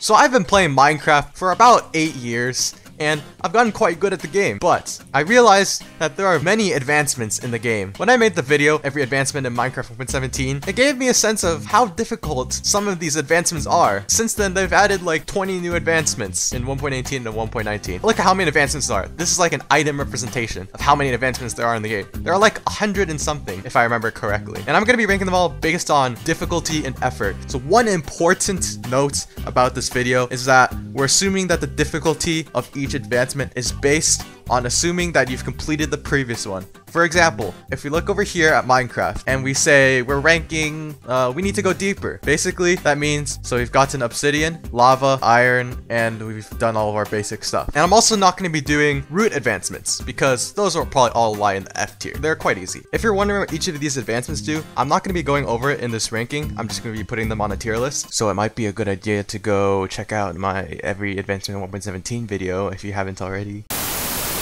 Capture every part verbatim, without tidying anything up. So I've been playing Minecraft for about eight years, and I've gotten quite good at the game, but I realized that there are many advancements in the game. When I made the video, every advancement in Minecraft one point seventeen, it gave me a sense of how difficult some of these advancements are. Since then, they've added like twenty new advancements in one point eighteen and one point nineteen. Look at how many advancements there are. This is like an item representation of how many advancements there are in the game. There are like a hundred and something, if I remember correctly. And I'm gonna be ranking them all based on difficulty and effort. So one important note about this video is that we're assuming that the difficulty of each Each advancement is based on assuming that you've completed the previous one. For example, if we look over here at Minecraft and we say we're ranking, uh, we need to go deeper. Basically, that means, so we've gotten obsidian, lava, iron, and we've done all of our basic stuff. And I'm also not going to be doing root advancements because those will probably all lie in the F tier. They're quite easy. If you're wondering what each of these advancements do, I'm not going to be going over it in this ranking. I'm just going to be putting them on a tier list. So it might be a good idea to go check out my every advancement in one point seventeen video if you haven't already.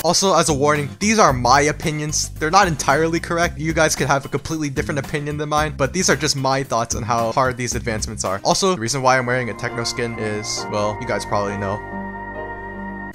Also, as a warning, these are my opinions. They're not entirely correct. You guys could have a completely different opinion than mine, but these are just my thoughts on how hard these advancements are. Also, the reason why I'm wearing a techno skin is, well, you guys probably know.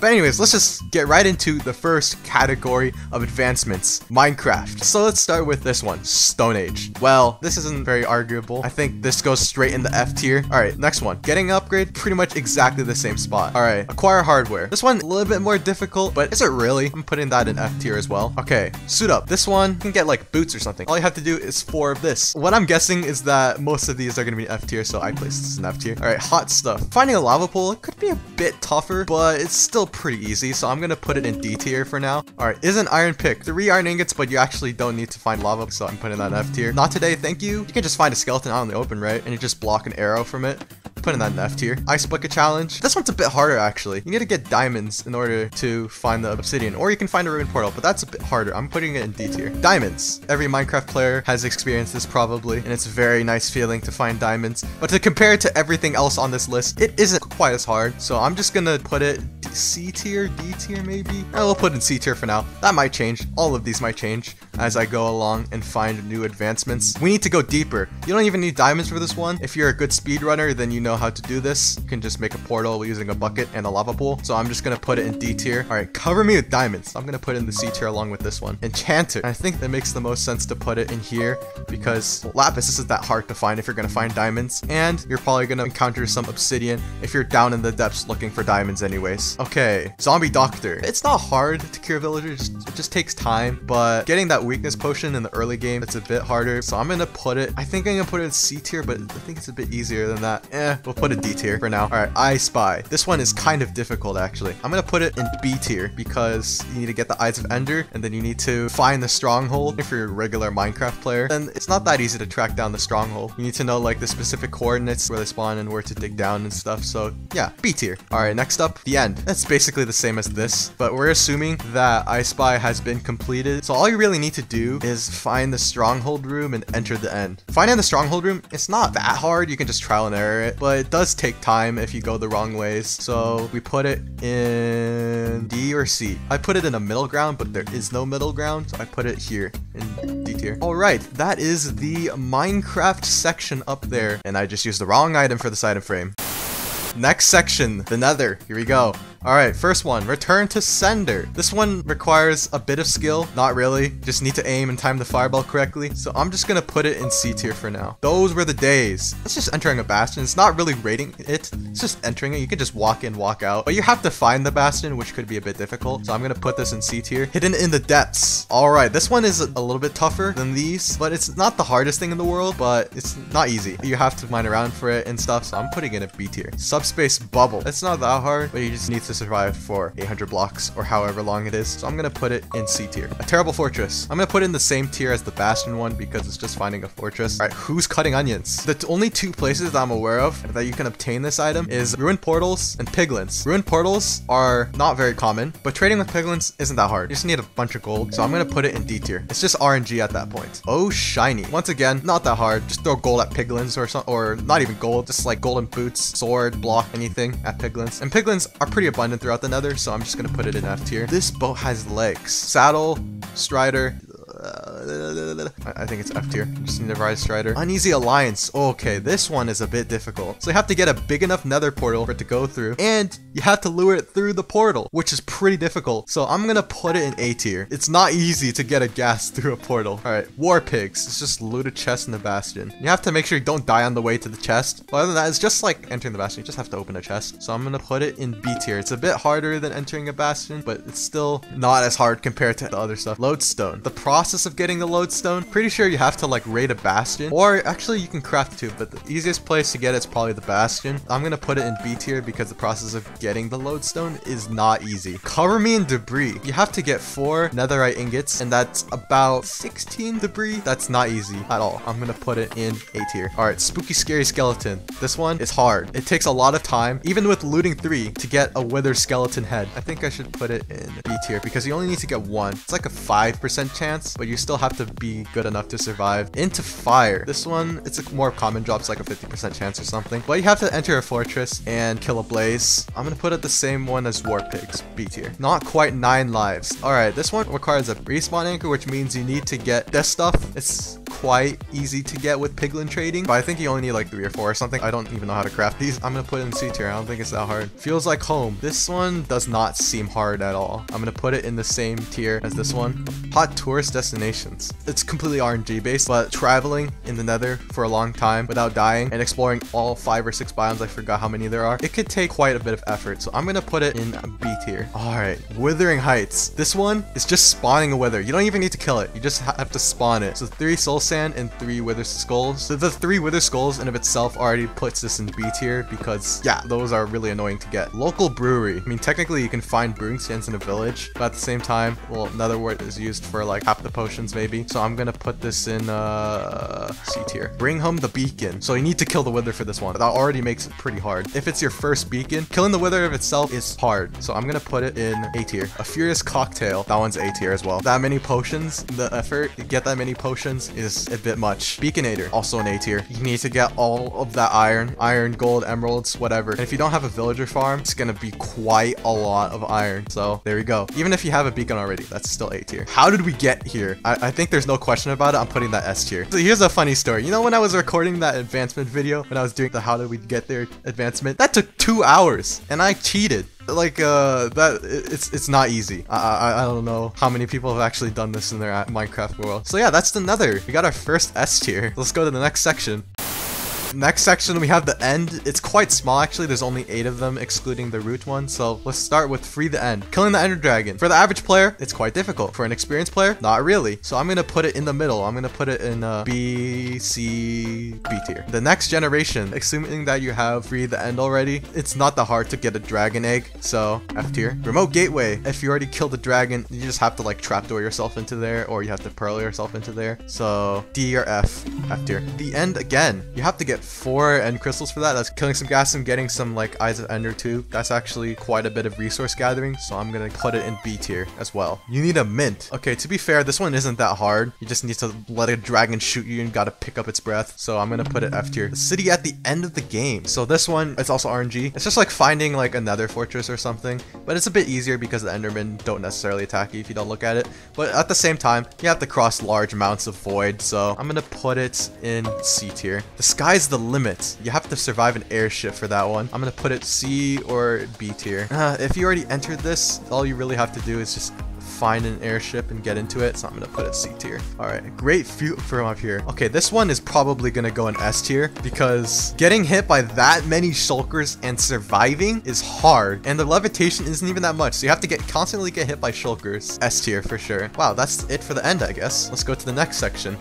But anyways, let's just get right into the first category of advancements, Minecraft. So let's start with this one, Stone Age. Well, this isn't very arguable. I think this goes straight in the F tier. All right, next one, getting an upgrade, pretty much exactly the same spot. All right, acquire hardware. This one, a little bit more difficult, but is it really? I'm putting that in F tier as well. Okay, suit up. This one, you can get like boots or something. All you have to do is four of this. What I'm guessing is that most of these are gonna be F tier, so I placed this in F tier. All right, hot stuff. Finding a lava pool, it could be a bit tougher, but it's still pretty easy, so I'm gonna put it in D tier for now. All right, is an iron pick, three iron ingots, but you actually don't need to find lava, so I'm putting that in F tier. Not today, thank you. You can just find a skeleton out in the open, right? And you just block an arrow from it. Putting that in F tier. Ice bucket challenge. This one's a bit harder actually. You need to get diamonds in order to find the obsidian, or you can find a ruined portal, but that's a bit harder. I'm putting it in D tier. Diamonds. Every Minecraft player has experienced this probably, and it's a very nice feeling to find diamonds. But to compare it to everything else on this list, it isn't quite as hard. So I'm just gonna put it C tier, D tier maybe? I will put in C tier for now. That might change. All of these might change as I go along and find new advancements. We need to go deeper. You don't even need diamonds for this one. If you're a good speedrunner, then you know how to do this. You can just make a portal using a bucket and a lava pool. So I'm just gonna put it in D tier. All right, cover me with diamonds. I'm gonna put it in the C tier along with this one. Enchanter. And I think that makes the most sense to put it in here because lapis isn't that hard to find if you're gonna find diamonds. And you're probably gonna encounter some obsidian if you're down in the depths looking for diamonds anyways. Okay, zombie doctor. It's not hard to cure villagers, it just takes time, but getting that weakness potion in the early game, it's a bit harder. So I'm gonna put it, I think I'm gonna put it in C tier, but I think it's a bit easier than that. Eh, we'll put it D tier for now. All right, I spy. This one is kind of difficult actually. I'm gonna put it in B tier because you need to get the Eyes of Ender and then you need to find the stronghold. If you're a regular Minecraft player, then it's not that easy to track down the stronghold. You need to know like the specific coordinates where they spawn and where to dig down and stuff. So yeah, B tier. All right, next up, the end. That's basically the same as this, but we're assuming that I Spy has been completed. So all you really need to do is find the stronghold room and enter the end. Finding the stronghold room, it's not that hard. You can just trial and error it, but it does take time if you go the wrong ways. So we put it in D or C. I put it in a middle ground, but there is no middle ground. So I put it here in D tier. All right, that is the Minecraft section up there. And I just used the wrong item for this item frame. Next section, the Nether. Here we go. All right, first one, return to sender. This one requires a bit of skill. Not really, just need to aim and time the fireball correctly. So I'm just gonna put it in C tier for now. Those were the days. It's just entering a bastion. It's not really raiding it, it's just entering it. You can just walk in, walk out, but you have to find the bastion, which could be a bit difficult. So I'm gonna put this in C tier. Hidden in the depths. All right, this one is a little bit tougher than these, but it's not the hardest thing in the world, but it's not easy. You have to mine around for it and stuff. So I'm putting it in B tier. Subspace bubble. It's not that hard, but you just need to to survive for eight hundred blocks or however long it is. So I'm gonna put it in C tier. A terrible fortress. I'm gonna put it in the same tier as the bastion one because it's just finding a fortress. All right, who's cutting onions? The only two places that I'm aware of that you can obtain this item is ruined portals and piglins. Ruined portals are not very common, but trading with piglins isn't that hard. You just need a bunch of gold. So I'm gonna put it in D tier. It's just R N G at that point. Oh, shiny. Once again, not that hard. Just throw gold at piglins or something, or not even gold, just like golden boots, sword, block, anything at piglins. And piglins are pretty abundant abundant throughout the Nether, so I'm just gonna put it in F tier. This boat has legs. Saddle, strider, Uh, I think it's F tier. Just need to rise Strider. Uneasy Alliance. Okay, this one is a bit difficult. So you have to get a big enough nether portal for it to go through, and you have to lure it through the portal, which is pretty difficult. So I'm gonna put it in A tier. It's not easy to get a ghast through a portal. All right, War Pigs. It's just loot a chest in the bastion. You have to make sure you don't die on the way to the chest. But other than that, it's just like entering the bastion. You just have to open a chest. So I'm gonna put it in B tier. It's a bit harder than entering a bastion, but it's still not as hard compared to the other stuff. Lodestone. The process of getting the lodestone, pretty sure you have to like raid a bastion, or actually you can craft two, but the easiest place to get it's probably the bastion. I'm gonna put it in B tier because the process of getting the lodestone is not easy. Cover me in debris. You have to get four netherite ingots, and that's about sixteen debris. That's not easy at all. I'm gonna put it in A tier. All right, Spooky Scary Skeleton. This one is hard. It takes a lot of time, even with looting three, to get a wither skeleton head. I think I should put it in B tier because you only need to get one. It's like a five percent chance, but you still have to be good enough to survive. Into Fire. This one, it's a more common drop, it's like a fifty percent chance or something, but you have to enter a fortress and kill a blaze. I'm gonna put it the same one as War Pigs, B tier. Not quite nine lives. All right, this one requires a respawn anchor, which means you need to get this stuff. It's quite easy to get with piglin trading, but I think you only need like three or four or something. I don't even know how to craft these. I'm gonna put it in C tier. I don't think it's that hard. Feels Like Home. This one does not seem hard at all. I'm gonna put it in the same tier as this one. Hot Tourist Destinations. It's completely R N G based, but traveling in the nether for a long time without dying and exploring all five or six biomes, I forgot how many there are, it could take quite a bit of effort. So I'm gonna put it in B tier. All right, Withering Heights. This one is just spawning a wither. You don't even need to kill it. You just have to spawn it. So three soul sand and three wither skulls. So the three wither skulls in of itself already puts this in B tier because yeah, those are really annoying to get. Local brewery. I mean, technically you can find brewing stands in a village, but at the same time, well, another word is used for like half the potions maybe. So I'm gonna put this in uh, C tier. Bring Home the Beacon. So you need to kill the wither for this one. That already makes it pretty hard. If it's your first beacon, killing the wither of itself is hard. So I'm gonna put it in A tier. A Furious Cocktail. That one's A tier as well. That many potions, the effort to get that many potions is a bit much. Beaconator, also an A tier. You need to get all of that iron, iron, gold, emeralds, whatever. And if you don't have a villager farm, it's gonna be quite a lot of iron. So there you go. Even if you have a beacon already, that's still A tier. How did we get here? I, I think there's no question about it. I'm putting that S tier. So here's a funny story. You know, when I was recording that advancement video, when I was doing the how did we get there advancement, that took two hours and I cheated. Like uh that it's it's not easy. I, I I don't know how many people have actually done this in their Minecraft world. So yeah, that's the nether. We got our first S tier. Let's go to the next section. Next section, we have the end. It's quite small, actually. There's only eight of them, excluding the root one. So let's start with Free the End. Killing the Ender Dragon. For the average player, it's quite difficult. For an experienced player, not really. So I'm going to put it in the middle. I'm going to put it in uh, B, C, B tier. The Next Generation. Assuming that you have Free the End already, it's not that hard to get a dragon egg. So F tier. Remote Gateway. If you already killed the dragon, you just have to like trapdoor yourself into there, or you have to pearl yourself into there. So D or F. F tier. The End again. You have to get four end crystals for that. That's killing some gas and getting some like Eyes of Ender too. That's actually quite a bit of resource gathering, so I'm gonna put it in B tier as well. You need a mint. Okay, to be fair, this one isn't that hard. You just need to let a dragon shoot you and gotta pick up its breath. So I'm gonna put it F tier. The City at the End of the Game. So this one, it's also R N G. It's just like finding like another fortress or something, but it's a bit easier because the Endermen don't necessarily attack you if you don't look at it. But at the same time, you have to cross large amounts of void. So I'm gonna put it in C tier. The Sky's the Limit. You have to survive an airship for that one. I'm gonna put it C or B tier. Uh, if you already entered this, all you really have to do is just find an airship and get into it. So I'm gonna put it C tier. All right, Great View from Up Here. Okay, this one is probably gonna go in S tier because getting hit by that many shulkers and surviving is hard, and the levitation isn't even that much. So you have to get constantly get hit by shulkers. S tier for sure. Wow, that's it for the end, I guess. Let's go to the next section.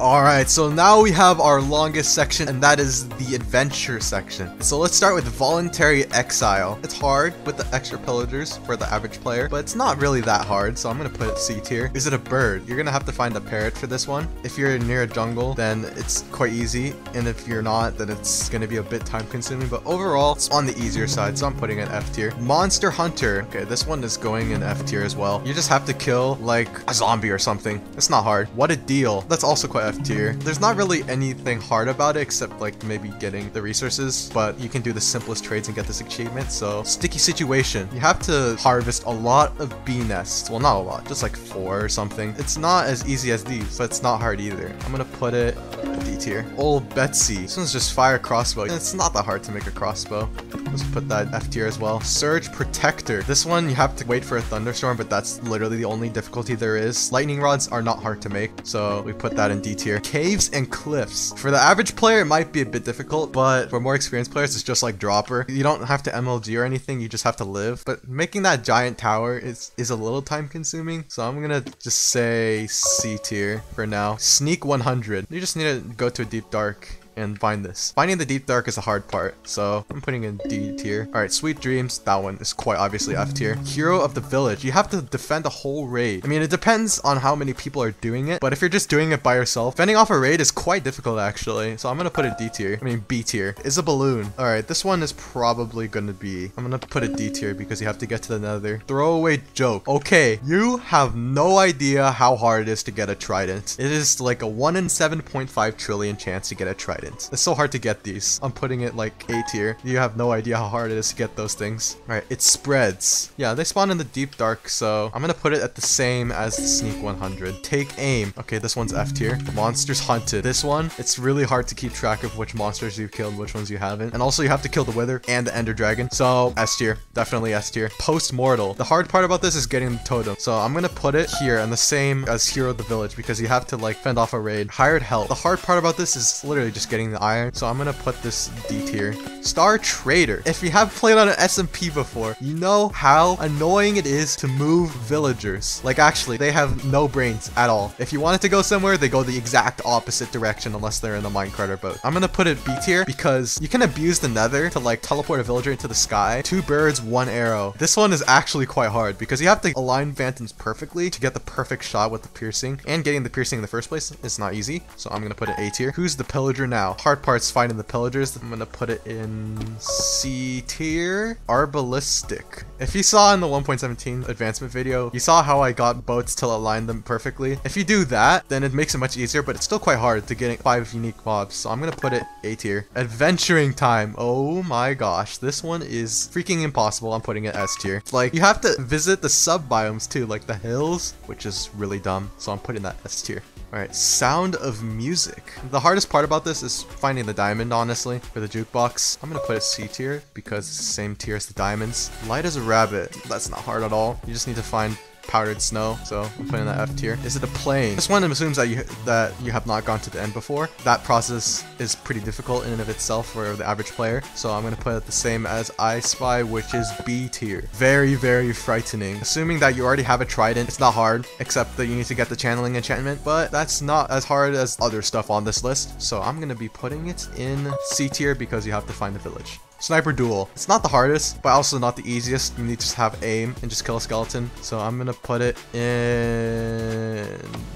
Alright, so now we have our longest section, and that is the adventure section. So let's start with Voluntary Exile. It's hard with the extra pillagers for the average player, but it's not really that hard, so I'm gonna put it C tier. Is it a bird? You're gonna have to find a parrot for this one. If you're near a jungle, then it's quite easy, and if you're not, then it's gonna be a bit time consuming, but overall, it's on the easier side, so I'm putting an F tier. Monster Hunter. Okay, this one is going in F tier as well. You just have to kill, like, a zombie or something. It's not hard. What a Deal. That's also quite F F tier. There's not really anything hard about it except like maybe getting the resources, but you can do the simplest trades and get this achievement. So sticky situation. You have to harvest a lot of bee nests. Well, not a lot, just like four or something. It's not as easy as these, but it's not hard either. I'm gonna put it D tier. Old Betsy. This one's just fire crossbow. And it's not that hard to make a crossbow. Let's put that F tier as well. Surge Protector. This one you have to wait for a thunderstorm, but that's literally the only difficulty there is. Lightning rods are not hard to make, so we put that in D tier. Caves and cliffs. For the average player, it might be a bit difficult, but for more experienced players, it's just like dropper. You don't have to M L G or anything, you just have to live. But making that giant tower is, is a little time consuming, so I'm gonna just say C tier for now. Sneak one hundred. You just need to go to a deep dark and find this. Finding the deep dark is the hard part, so I'm putting in D tier. Alright, Sweet Dreams, that one is quite obviously F tier. Hero of the Village, you have to defend a whole raid. I mean, it depends on how many people are doing it, but if you're just doing it by yourself, fending off a raid is quite difficult actually, so I'm gonna put a D tier. I mean, B tier. Is a Balloon. Alright, this one is probably gonna be, I'm gonna put a D tier because you have to get to the nether. Throwaway Joke. Okay, you have no idea how hard it is to get a trident. It is like a one in seven point five trillion chance to get a trident. It's so hard to get these. I'm putting it like A tier. You have no idea how hard it is to get those things. Alright, it spreads. Yeah, they spawn in the deep dark, so I'm gonna put it at the same as the Sneak one hundred. Take aim. Okay, this one's F tier. Monsters Hunted. This one, it's really hard to keep track of which monsters you've killed, which ones you haven't. And also you have to kill the Wither and the Ender Dragon. So S tier. Definitely S tier. Post-mortal. The hard part about this is getting the totem. So I'm gonna put it here and the same as Hero of the Village because you have to like fend off a raid. Hired Help. The hard part about this is literally just getting the iron, so I'm gonna put this D tier. Star Trader. If you have played on an S M P before, you know how annoying it is to move villagers. Like actually, they have no brains at all. If you wanted to go somewhere, they go the exact opposite direction unless they're in the minecart or boat. I'm gonna put it B tier because you can abuse the nether to like teleport a villager into the sky. Two birds, one arrow. This one is actually quite hard because you have to align phantoms perfectly to get the perfect shot with the piercing, and getting the piercing in the first place is not easy, so I'm gonna put it A tier. Who's the Pillager Now? Hard part's finding the pillagers. I'm gonna put it in C tier. Arbalistic. If you saw in the one point seventeen advancement video, you saw how I got boats to align them perfectly. If you do that, then it makes it much easier, but it's still quite hard to get five unique mobs. So I'm gonna put it A tier. Adventuring Time. Oh my gosh, this one is freaking impossible. I'm putting it S tier. Like, you have to visit the sub biomes too, like the hills, which is really dumb. So I'm putting that S tier. Alright, Sound of Music. The hardest part about this is finding the diamond, honestly, for the jukebox. I'm gonna put it C tier because it's the same tier as the diamonds. Light as a Rabbit. That's not hard at all. You just need to find powdered snow, so I'm putting that F tier. Is it a plane? This one assumes that you that you have not gone to the end before. That process is pretty difficult in and of itself for the average player, so I'm gonna put it the same as I Spy, which is B tier. Very, very frightening. Assuming that you already have a trident, it's not hard, except that you need to get the channeling enchantment, but that's not as hard as other stuff on this list, so I'm gonna be putting it in C tier because you have to find the village. Sniper Duel. It's not the hardest, but also not the easiest. You need to just have aim and just kill a skeleton. So I'm gonna put it in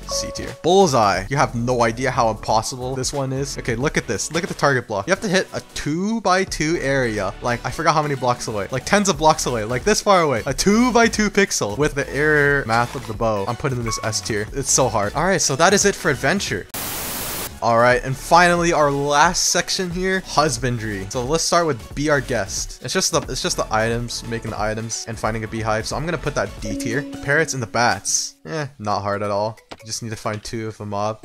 C tier. Bullseye. You have no idea how impossible this one is. Okay, look at this. Look at the target block. You have to hit a two by two area. Like, I forgot how many blocks away. Like tens of blocks away. Like this far away. A two by two pixel with the error math of the bow. I'm putting this S tier. It's so hard. All right, so that is it for adventure. Alright, and finally our last section here, husbandry. So let's start with Be Our Guest. It's just the it's just the items, making the items and finding a beehive. So I'm gonna put that D tier. The parrots and the bats. Eh, not hard at all. You just need to find two of a mob.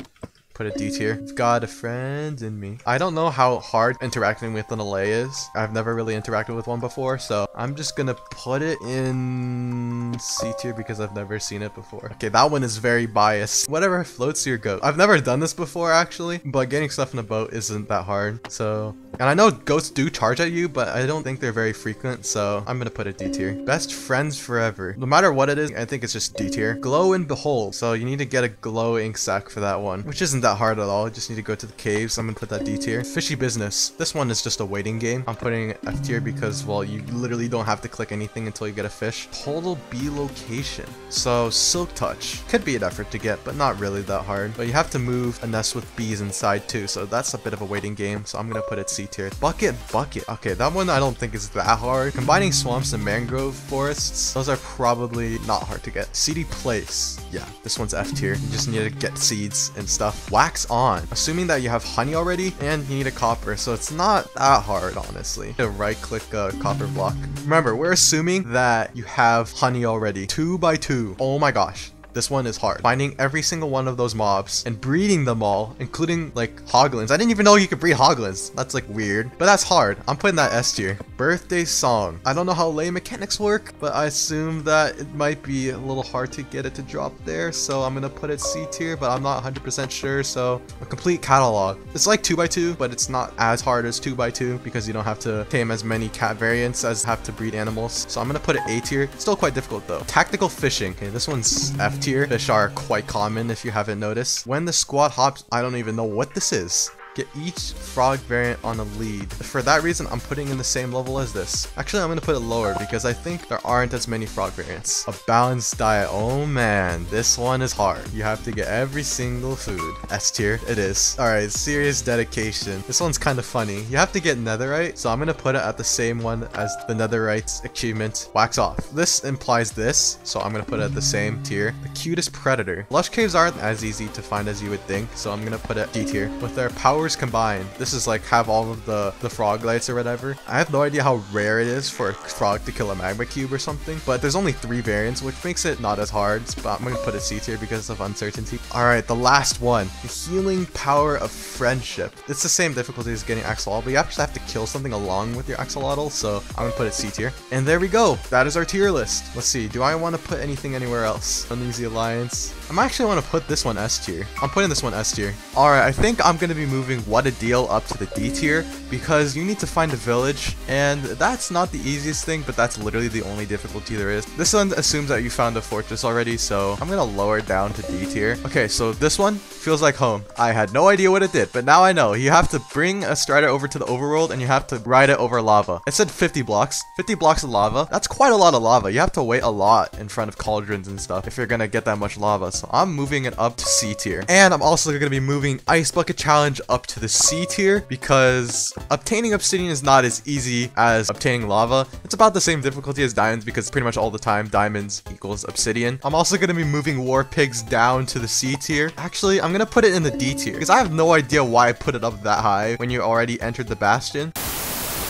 Put a D tier. I've got a friend in me. I don't know how hard interacting with an Elay is. I've never really interacted with one before, so I'm just gonna put it in C tier because I've never seen it before. Okay, that one is very biased. Whatever floats your goat. I've never done this before actually, but getting stuff in a boat isn't that hard, so. And I know goats do charge at you, but I don't think they're very frequent, so I'm gonna put a D tier. Best friends forever. No matter what it is, I think it's just D tier. Glow and Behold. So you need to get a glow ink sack for that one, which isn't that hard at all. You just need to go to the caves. I'm gonna put that D tier. Fishy Business. This one is just a waiting game. I'm putting F tier because, well, you literally don't have to click anything until you get a fish. Total B location. So Silk Touch. Could be an effort to get, but not really that hard. But you have to move a nest with bees inside too, so that's a bit of a waiting game. So I'm gonna put it C tier. Bucket Bucket. Okay, that one I don't think is that hard. Combining swamps and mangrove forests. Those are probably not hard to get. Seedy Place. Yeah, this one's F tier. You just need to get seeds and stuff. wax on, assuming that you have honey already and you need a copper, so it's not that hard, honestly, to right click a copper block. Remember, we're assuming that you have honey already. Two by two. Oh my gosh. This one is hard. Finding every single one of those mobs and breeding them all, including like hoglins. I didn't even know you could breed hoglins. That's like weird, but that's hard. I'm putting that S tier. Birthday song. I don't know how lay mechanics work, but I assume that it might be a little hard to get it to drop there. So I'm going to put it C tier, but I'm not one hundred percent sure. So a complete catalog. It's like two by two, but it's not as hard as two by two because you don't have to tame as many cat variants as have to breed animals. So I'm going to put it A tier. Still quite difficult though. Tactical fishing. Okay, this one's F tier. Tier fish are quite common if you haven't noticed. When the squad hops, I don't even know what this is. Get each frog variant on a lead. For that reason, I'm putting in the same level as this. Actually, I'm gonna put it lower because I think there aren't as many frog variants. A balanced diet. Oh man, this one is hard. You have to get every single food. S tier, it is. All right, serious dedication. This one's kind of funny. You have to get netherite, so I'm gonna put it at the same one as the netherite's achievement. Wax off. This implies this, so I'm gonna put it at the same tier. The cutest predator. Lush caves aren't as easy to find as you would think, so I'm gonna put it D tier. With their power combined. This is like have all of the, the frog lights or whatever. I have no idea how rare it is for a frog to kill a magma cube or something, but there's only three variants, which makes it not as hard, but I'm gonna put it C tier because of uncertainty. All right, the last one, the healing power of friendship. It's the same difficulty as getting axolotl, but you actually have to kill something along with your axolotl, so I'm gonna put it C tier. And there we go. That is our tier list. Let's see, do I want to put anything anywhere else? Uneasy Alliance. I'm actually want to put this one S tier. I'm putting this one S tier. All right, I think I'm gonna be moving What a Deal up to the D tier because you need to find a village, and that's not the easiest thing, but that's literally the only difficulty there is. This one assumes that you found a fortress already, so I'm gonna lower it down to D tier. Okay, so this one feels like home. I had no idea what it did, but now I know. You have to bring a strider over to the overworld and you have to ride it over lava. It said fifty blocks. fifty blocks of lava. That's quite a lot of lava. You have to wait a lot in front of cauldrons and stuff if you're gonna get that much lava, so I'm moving it up to C tier. And I'm also gonna be moving Ice Bucket Challenge up to the C tier because obtaining obsidian is not as easy as obtaining lava. It's about the same difficulty as diamonds because pretty much all the time diamonds equals obsidian. I'm also going to be moving war pigs down to the C tier. Actually, I'm going to put it in the D tier because I have no idea why I put it up that high when you already entered the bastion.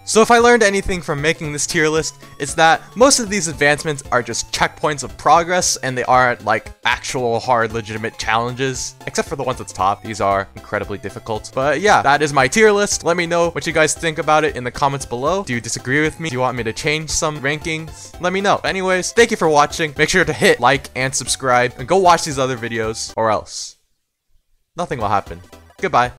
So if I learned anything from making this tier list, it's that most of these advancements are just checkpoints of progress and they aren't like actual hard legitimate challenges, except for the ones at the top. These are incredibly difficult. But yeah, that is my tier list. Let me know what you guys think about it in the comments below. Do you disagree with me? Do you want me to change some rankings? Let me know. Anyways, thank you for watching. Make sure to hit like and subscribe and go watch these other videos or else nothing will happen. Goodbye.